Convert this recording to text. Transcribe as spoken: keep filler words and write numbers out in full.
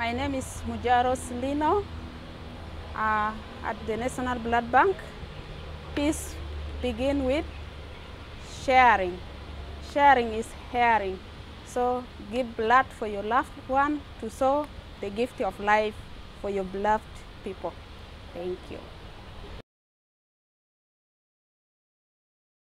My name is Muja Rose Lino uh, at the National Blood Bank. Peace begins with sharing. Sharing is hearing. So give blood for your loved one to sow the gift of life for your beloved people. Thank you.